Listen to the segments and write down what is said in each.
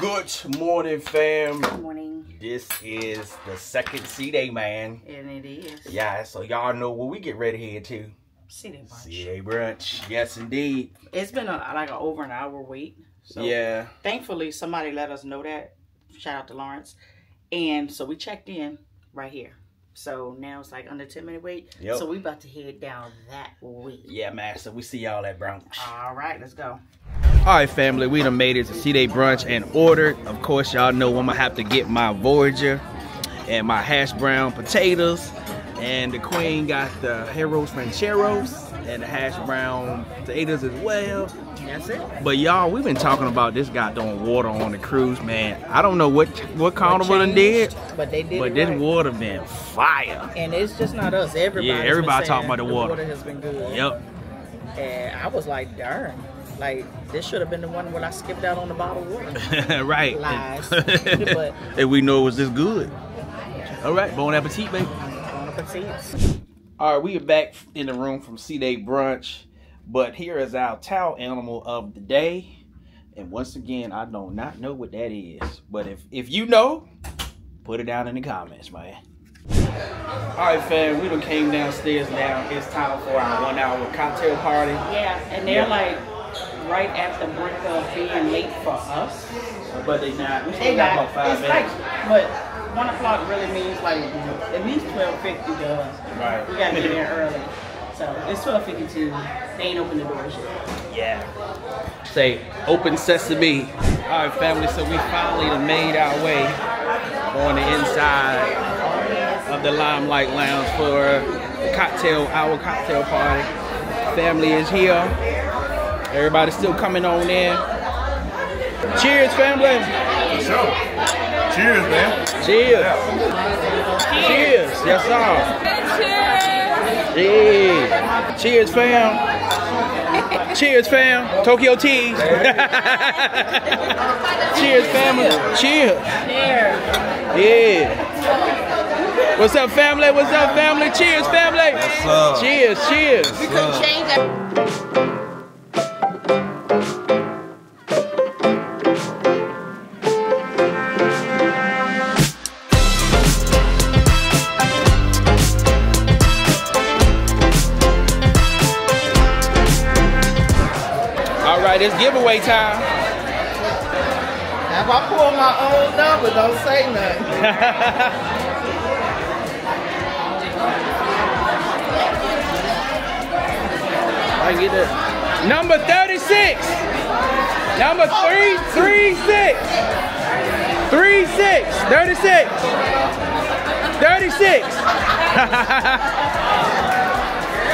Good morning, fam. Good morning. This is the second C-Day, man. And it is. Yeah, so y'all know what we get ready here to. C-Day brunch. C-Day brunch. Yes, indeed. It's been like over an hour wait. So yeah. Thankfully, somebody let us know that. Shout out to Lawrence. And so we checked in right here. So now it's like under 10-minute wait. Yep. So we about to head down that way. Yeah, man. So we see y'all at brunch. All right, let's go. All right, family, we done made it to C-Day brunch and ordered. Of course, y'all know I'm gonna have to get my Voyager and my hash brown potatoes. And the queen got the Haro's Rancheros and the hash brown potatoes as well. That's it. But y'all, we've been talking about this guy throwing water on the cruise, man. I don't know what Carnival did, but they did. But this water been fire. And it's just not us. Everybody. Yeah, everybody talking about the water. The water has been good. Yep. And I was like, darn. Like, this should have been the one where I skipped out on the bottled water. Right. Lies. But and we know it was this good. Yeah. All right. Bon appetit, baby. Bon appetit. All right. We are back in the room from C-Day brunch. But here is our towel animal of the day. And once again, I do not know what that is. But if you know, put it down in the comments, man. Alright, fam, we done came downstairs now. It's time for our 1 hour cocktail party. Yeah, and they're like right at the brink of being late for us. But they not. We still got about 5 minutes. Like, but 1 o'clock really means like at least 12:50 to us. Right. We gotta be there early. So it's 12:52. They ain't open the doors yet. Yeah. Say open sesame. Alright, family, so we finally made our way on the inside of the Limelight Lounge for the cocktail party. Family is here. Everybody's still coming on in. Cheers, family. For sure. Cheers, man. Cheers. Yeah. Cheers. Yes, sir. Cheers. Yeah. Cheers, fam. Cheers, fam. Tokyo teas. Cheers, family. Cheers. Cheers. Yeah. What's up, family? What's up, family? Cheers, family! What's up? Cheers, cheers! We couldn't change that. All right, it's giveaway time. Now if I pull my old number, don't say nothing. I get it. Number 36. Number 336. 36. 36. 36.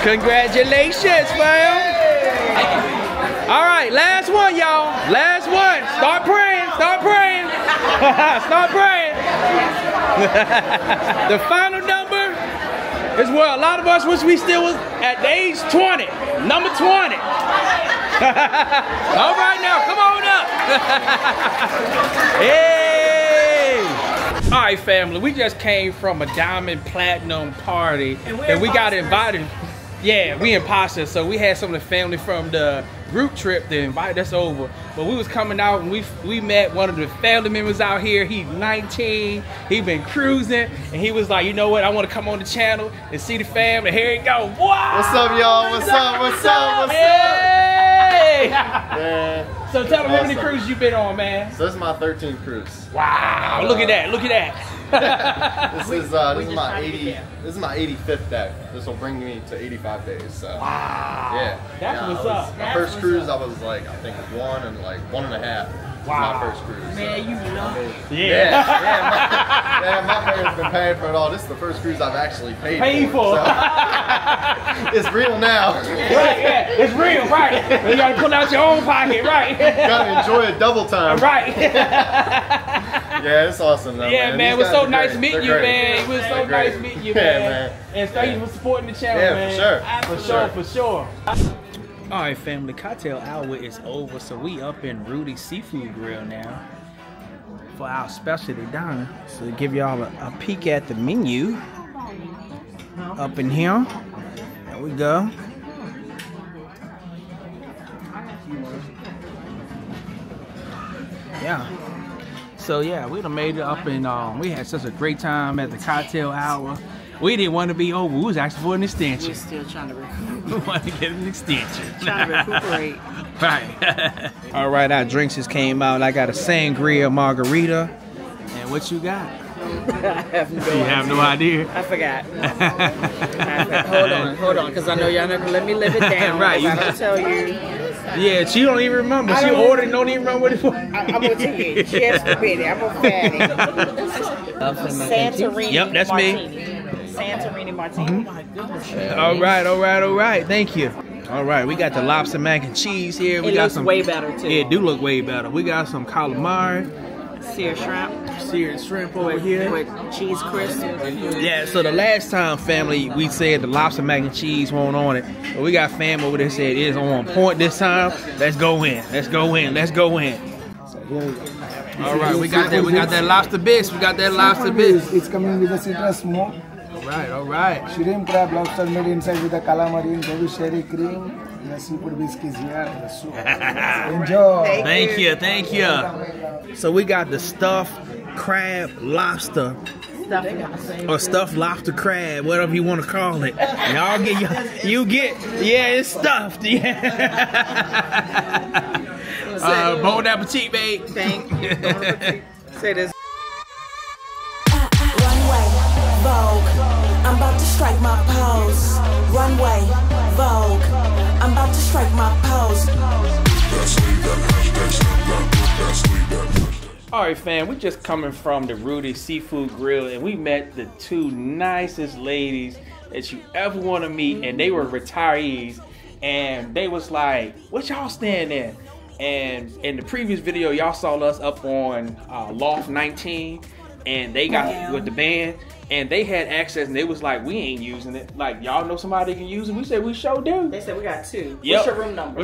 Congratulations, fam. All right, last one, y'all. Last one. Start praying. Start praying. Start praying. The final number is where a lot of us wish we still was at the age 20. Number 20. All right now, come on up. Hey. All right, family, we just came from a diamond platinum party and we got invited. Yeah, we imposters. So we had some of the family from the group trip that invited us over. But we was coming out and we met one of the family members out here. He's 19. He been cruising and he was like, you know what? I want to come on the channel and see the family. Here it go. Wow. What's up, y'all? What's up? What's up? What's up? Hey. Yeah. So tell them how many cruises you been on, man. So this is my 13th cruise. Wow. Look at that. Look at that. this is my 85th day. This will bring me to 85 days. So wow. Yeah. That's what's up. My first cruise, I was like, I think one and a half. Wow. My first cruise. Man, so, you love it. Yeah. Yeah, my parents been paying for it all. This is the first cruise I've actually paid for. So. It's real now. Yeah, it's real, right? You gotta pull out your own pocket, right? You gotta enjoy it double time. Right. Yeah, it's awesome though, yeah, man. It was so nice meeting you, man. It was so nice meeting you, man. And thank you for supporting the channel, man. Yeah, for sure. For sure, for sure. All right, family. Cocktail hour is over, so we up in Rudy's Seafood Grill now for our specialty diner. So to give y'all a peek at the menu up in here. There we go. Yeah. So yeah, we done made it up, and we had such a great time at the cocktail hour. We didn't want to be over. We was asking for an extension. We're still trying to recuperate. We want to get an extension. Trying to recuperate. Right. All right, our drinks just came out. I got a sangria margarita. And what you got? I have no idea. You have no idea? I forgot. Hold on, because I know y'all not going to let me live it down. Right. You gotta tell you. Yeah, she don't even remember. She ordered and don't even remember what it was. I'm going to take it. Cheers for Betty. I'm going to Santorini. Yep, that's martini. Me. Santorini martini. Mm-hmm. Oh my goodness. All right. Thank you. All right, we got the lobster mac and cheese here. We got some. Way better too. Yeah, it do look way better. We got some calamari, seared shrimp over here with cheese crisp. Yeah. So the last time, family, we said the lobster mac and cheese won't on it, but we got fam over there said it is on point this time. Let's go in. All right, we got that lobster bisque. It's coming with a citrus smoke. All right. Shrimp crab lobster made inside with a calamari and heavy sherry cream. The seafood bisque is here. The soup. Enjoy. Thank you. So we got the stuffed crab lobster. Or stuffed lobster crab, whatever you want to call it. Y'all get, it's stuffed. Yeah. Bon appetit, babe. Thank you. Bon appetit. Say this. I'm about to strike my pose. Runway, Vogue. I'm about to strike my pose. Alright fam, we just coming from the Rudy's Seafood Grill, and we met the two nicest ladies that you ever want to meet, and they were retirees, and they was like, what y'all stand in? And in the previous video, y'all saw us up on Loft 19, and they got with the band. And they had access, and they was like, we ain't using it. Like, y'all know somebody that can use it? We said, we sure do. They said, we got two. Yep. What's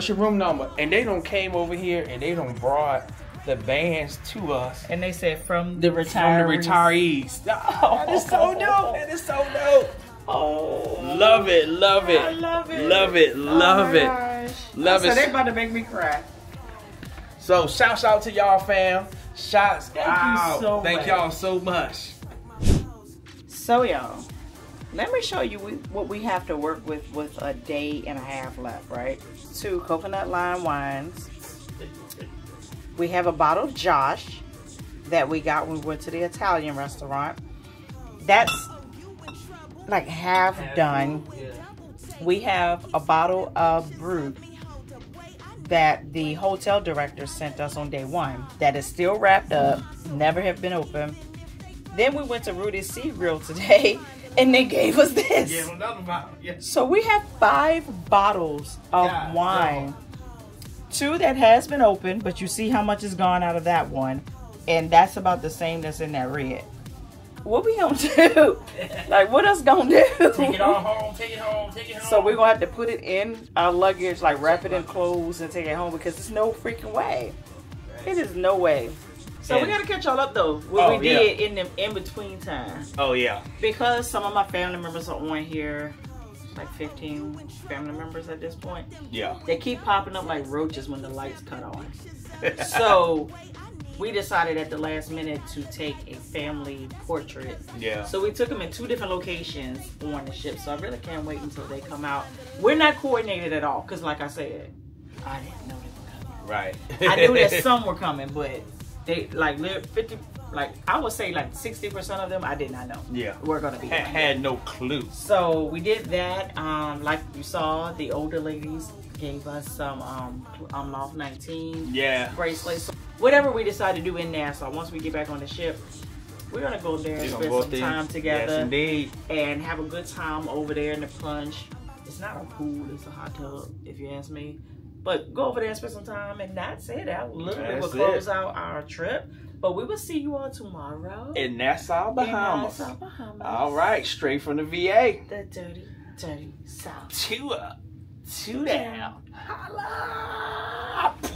your room number? And they done came over here, and they done brought the bands to us. And they said, from the retirees. Oh, that is so dope. That is so dope. Oh. Love it. I love it. Love it. So they about to make me cry. So, shouts out to y'all, fam. Thank y'all so much. So y'all, let me show you what we have to work with a day and a half left, right? 2 coconut lime wines. We have a bottle of Josh that we got when we went to the Italian restaurant. That's like half done. We have a bottle of Brut that the hotel director sent us on day 1 that is still wrapped up, never have been opened. Then we went to Rudy's Seafood Grill today, and they gave us this. Yeah, another bottle. Yeah. So we have 5 bottles of wine. 2 that has been opened, but you see how much is gone out of that one, and that's about the same that's in that red. What we gonna do? Like, what us gonna do? Take it home. So we're gonna have to put it in our luggage, like wrap it in clothes and take it home, because there's no freaking way. It is no way. So we gotta catch y'all up though, what we did in the in-between time. Oh yeah. Because some of my family members are on here, like 15 family members at this point. Yeah. They keep popping up like roaches when the lights cut on. So we decided at the last minute to take a family portrait. Yeah. So we took them in 2 different locations on the ship. So I really can't wait until they come out. We're not coordinated at all, because like I said, I didn't know they were coming. Right. I knew that some were coming, but they I would say 60% of them I did not know. Yeah, we're gonna be had no clue. So we did that. Like you saw, the older ladies gave us some Loft 19 bracelets. So whatever we decide to do in Nassau, once we get back on the ship, we're gonna go there and spend some time together. Yes, indeed. And have a good time over there in the plunge. It's not a pool; it's a hot tub, if you ask me. But go over there and spend some time, and that's it. That literally will close out our trip. But we will see you all tomorrow. In Nassau, Bahamas. All right, straight from the VA. The dirty, dirty South. 2 up, 2 down. Holla!